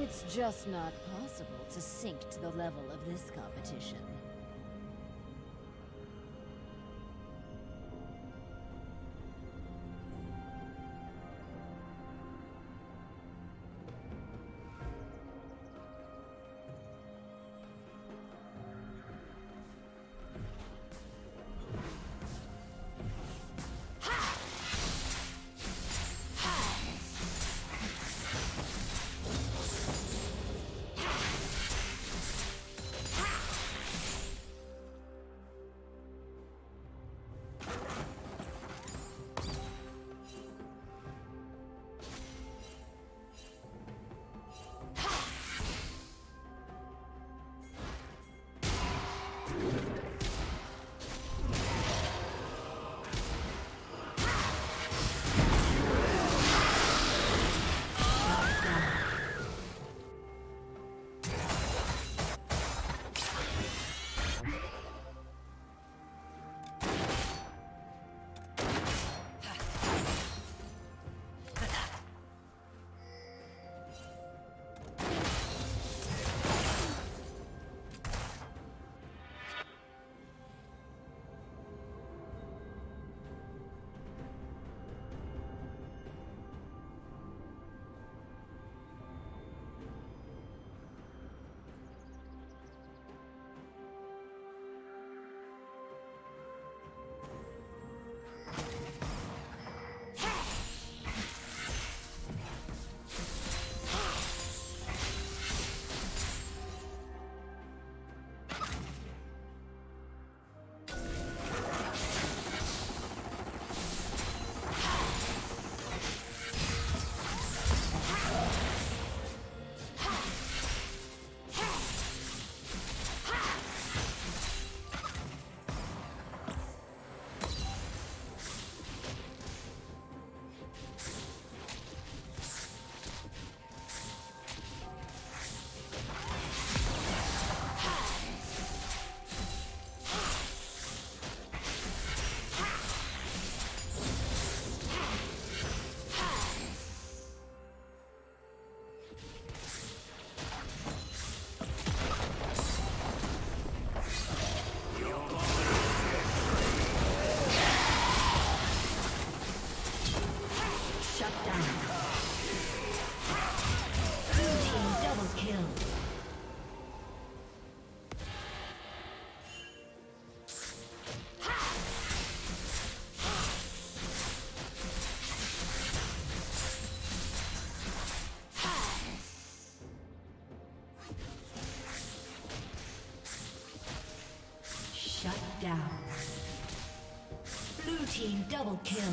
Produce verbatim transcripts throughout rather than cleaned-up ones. It's just not possible to sink to the level of this competition. down. Blue team double kill.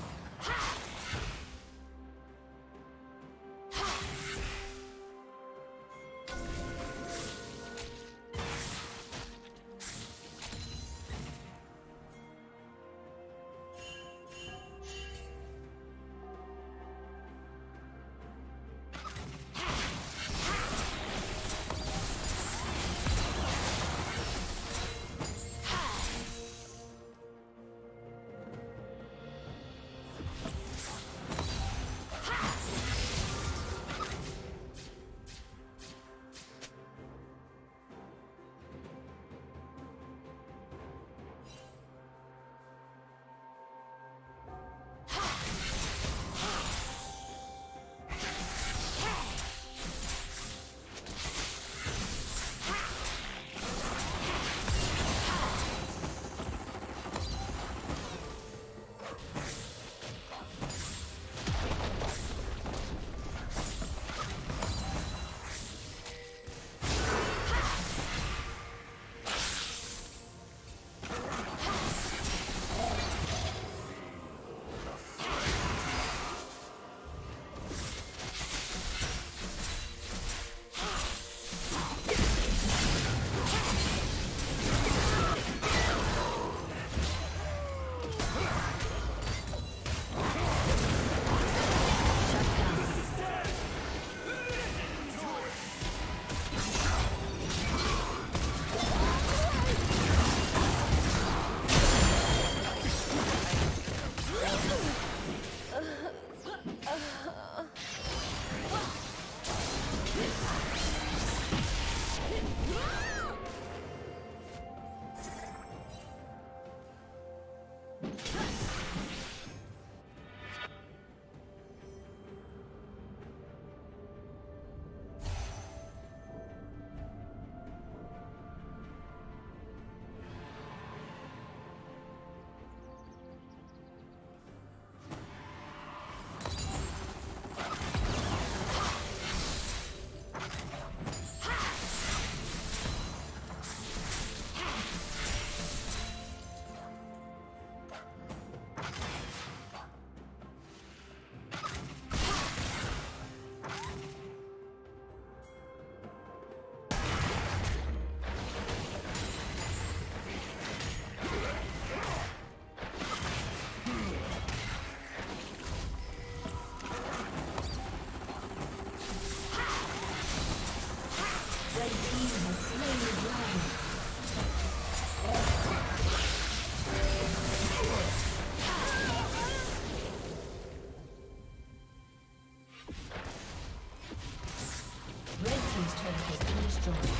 team's turret has been destroyed.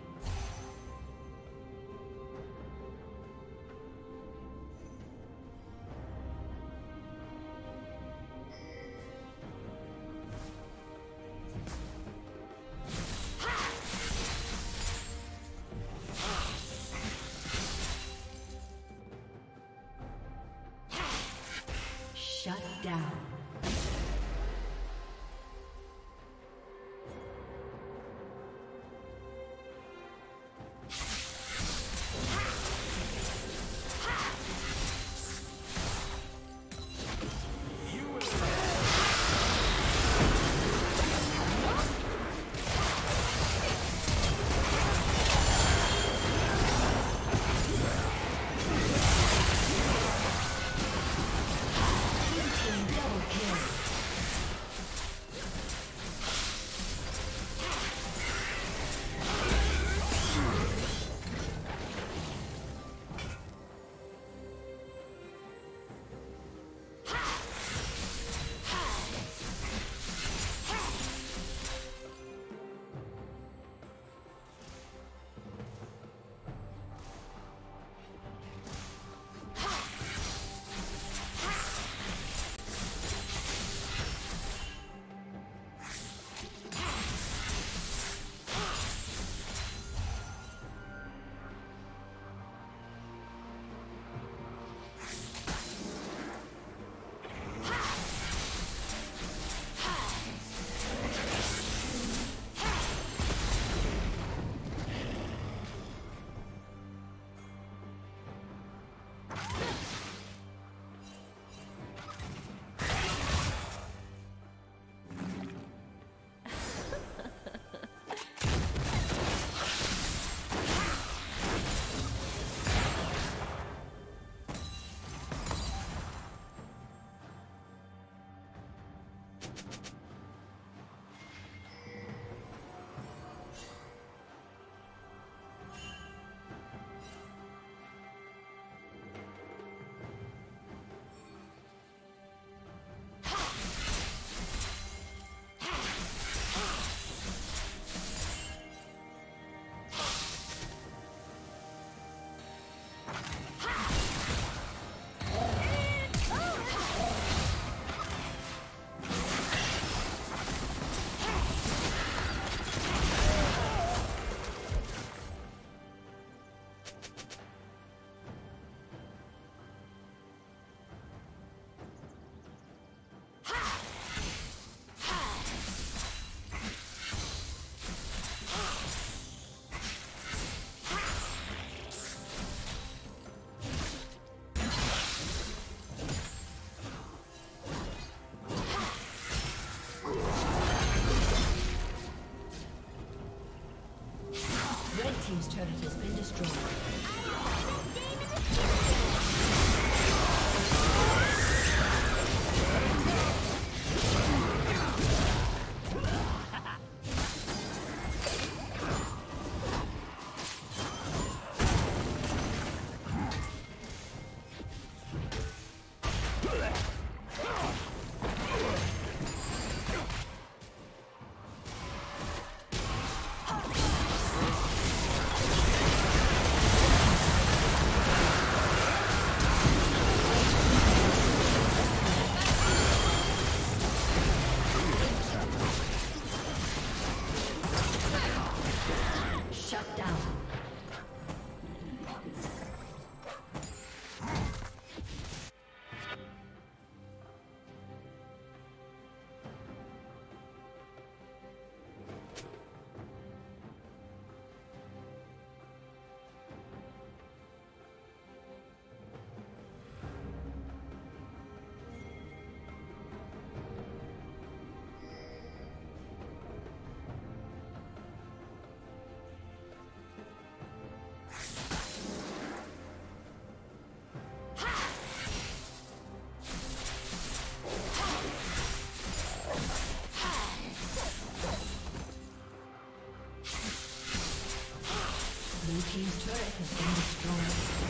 Shut down. Team's turret has been destroyed. team's turret has been destroyed.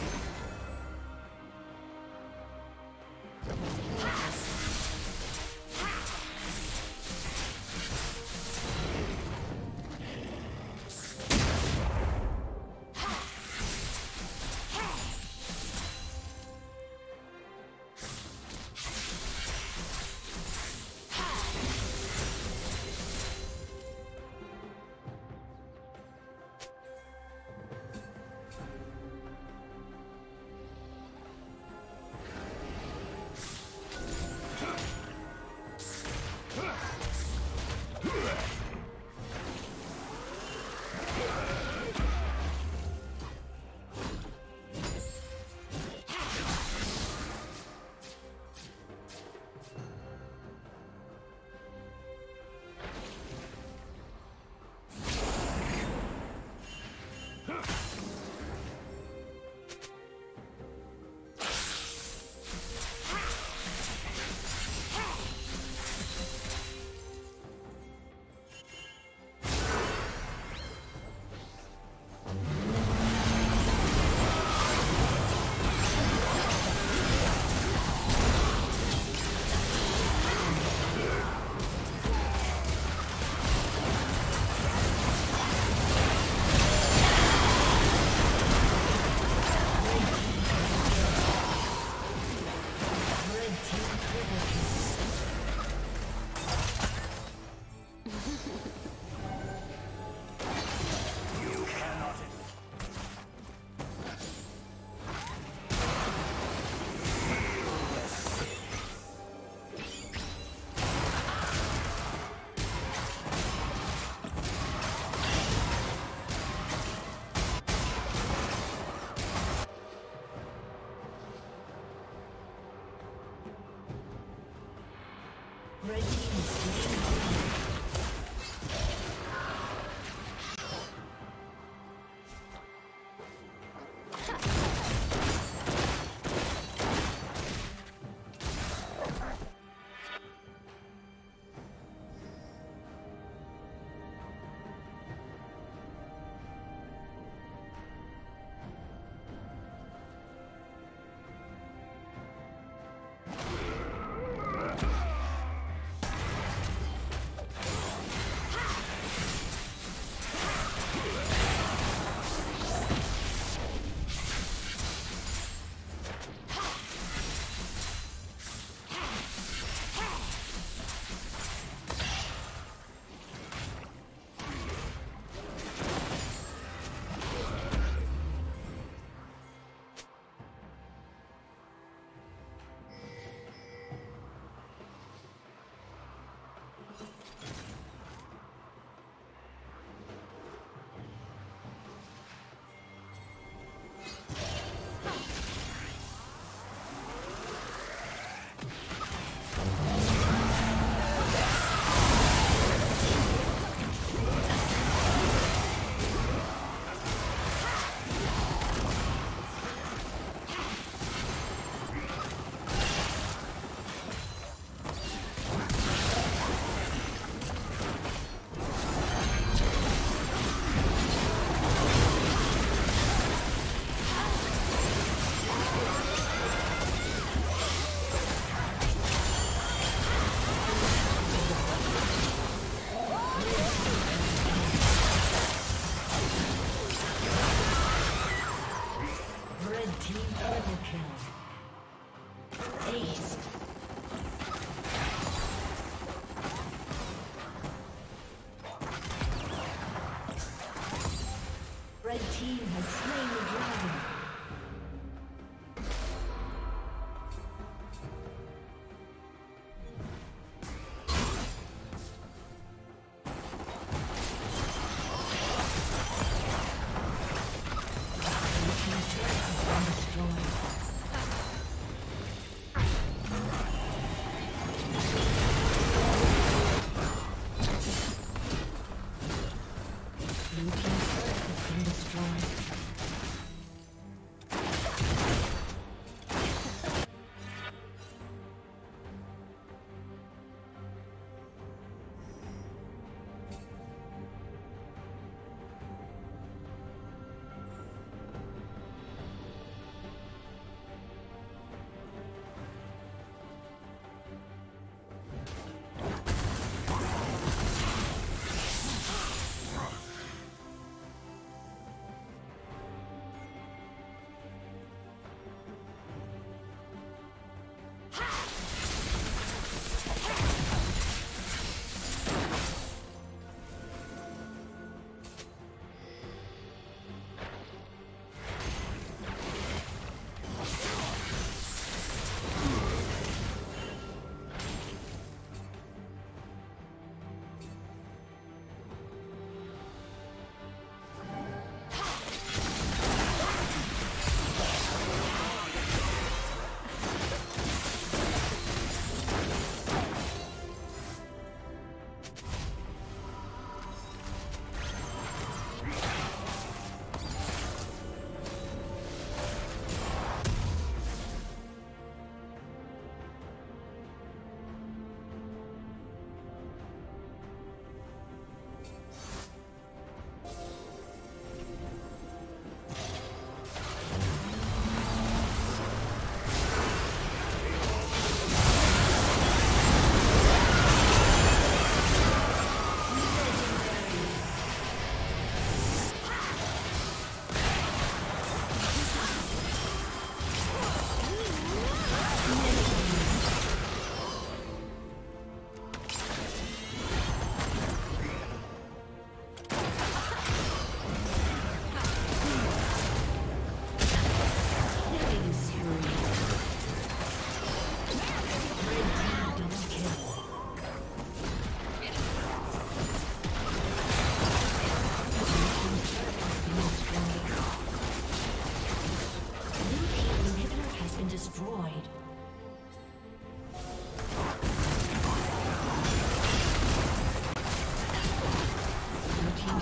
Blue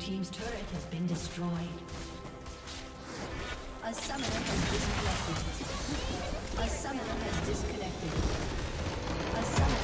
team's turret has been destroyed. A summoner has disconnected. A summoner has disconnected. A summoner